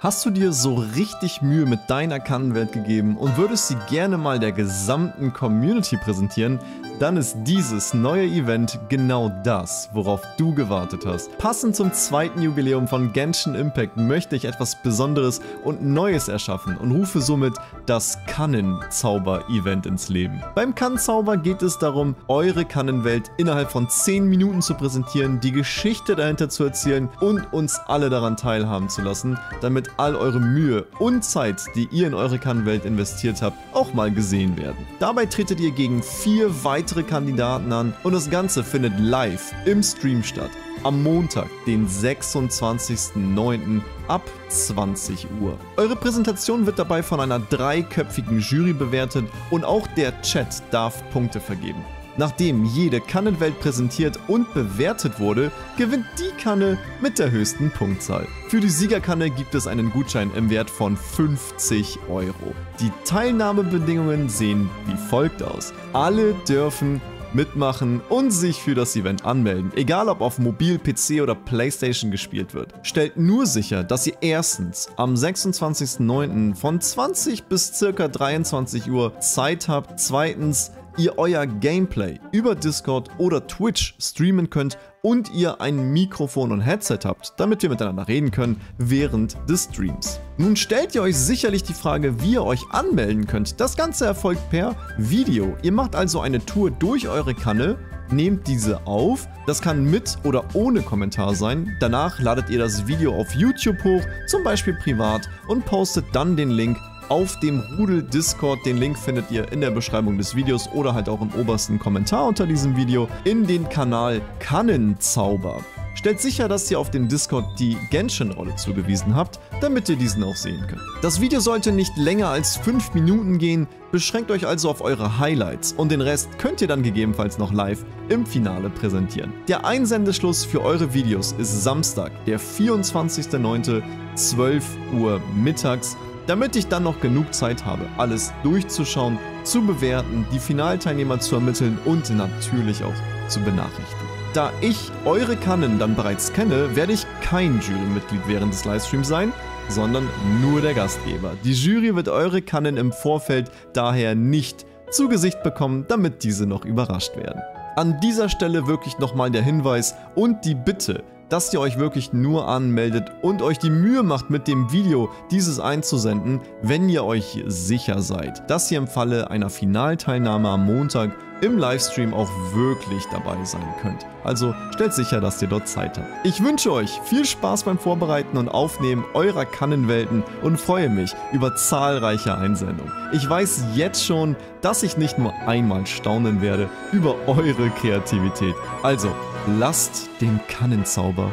Hast du dir so richtig Mühe mit deiner Kannenwelt gegeben und würdest sie gerne mal der gesamten Community präsentieren? Dann ist dieses neue Event genau das, worauf du gewartet hast. Passend zum zweiten Jubiläum von Genshin Impact möchte ich etwas Besonderes und Neues erschaffen und rufe somit das Kannenzauber-Event ins Leben. Beim Kannenzauber geht es darum, eure Kannenwelt innerhalb von 10 Minuten zu präsentieren, die Geschichte dahinter zu erzählen und uns alle daran teilhaben zu lassen, damit all eure Mühe und Zeit, die ihr in eure Kannenwelt investiert habt, auch mal gesehen werden. Dabei tretet ihr gegen 4 weitere Kandidaten an und das Ganze findet live im Stream statt, am Montag, den 26.09. ab 20 Uhr. Eure Präsentation wird dabei von einer 3-köpfigen Jury bewertet und auch der Chat darf Punkte vergeben. Nachdem jede Kannenwelt präsentiert und bewertet wurde, gewinnt die Kanne mit der höchsten Punktzahl. Für die Siegerkanne gibt es einen Gutschein im Wert von 50 Euro. Die Teilnahmebedingungen sehen wie folgt aus. Alle dürfen mitmachen und sich für das Event anmelden, egal ob auf Mobil, PC oder Playstation gespielt wird. Stellt nur sicher, dass ihr erstens am 26.09. von 20 bis ca. 23 Uhr Zeit habt, zweitens ihr euer Gameplay über Discord oder Twitch streamen könnt und ihr ein Mikrofon und Headset habt, damit wir miteinander reden können während des Streams. Nun stellt ihr euch sicherlich die Frage, wie ihr euch anmelden könnt. Das Ganze erfolgt per Video. Ihr macht also eine Tour durch eure Kanne, nehmt diese auf, das kann mit oder ohne Kommentar sein. Danach ladet ihr das Video auf YouTube hoch, zum Beispiel privat, und postet dann den Link auf dem Rudel Discord, den Link findet ihr in der Beschreibung des Videos oder halt auch im obersten Kommentar unter diesem Video, in den Kanal Kannenzauber. Stellt sicher, dass ihr auf dem Discord die Genshin-Rolle zugewiesen habt, damit ihr diesen auch sehen könnt. Das Video sollte nicht länger als 5 Minuten gehen, beschränkt euch also auf eure Highlights und den Rest könnt ihr dann gegebenenfalls noch live im Finale präsentieren. Der Einsendeschluss für eure Videos ist Samstag, der 24.09., 12 Uhr mittags. Damit ich dann noch genug Zeit habe, alles durchzuschauen, zu bewerten, die Finalteilnehmer zu ermitteln und natürlich auch zu benachrichtigen. Da ich eure Kannen dann bereits kenne, werde ich kein Jurymitglied während des Livestreams sein, sondern nur der Gastgeber. Die Jury wird eure Kannen im Vorfeld daher nicht zu Gesicht bekommen, damit diese noch überrascht werden. An dieser Stelle wirklich nochmal der Hinweis und die Bitte, dass ihr euch wirklich nur anmeldet und euch die Mühe macht, mit dem Video dieses einzusenden, wenn ihr euch sicher seid, dass ihr im Falle einer Finalteilnahme am Montag im Livestream auch wirklich dabei sein könnt. Also stellt sicher, dass ihr dort Zeit habt. Ich wünsche euch viel Spaß beim Vorbereiten und Aufnehmen eurer Kannenwelten und freue mich über zahlreiche Einsendungen. Ich weiß jetzt schon, dass ich nicht nur einmal staunen werde über eure Kreativität. Also lasst den Kannenzauber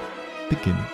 beginnen.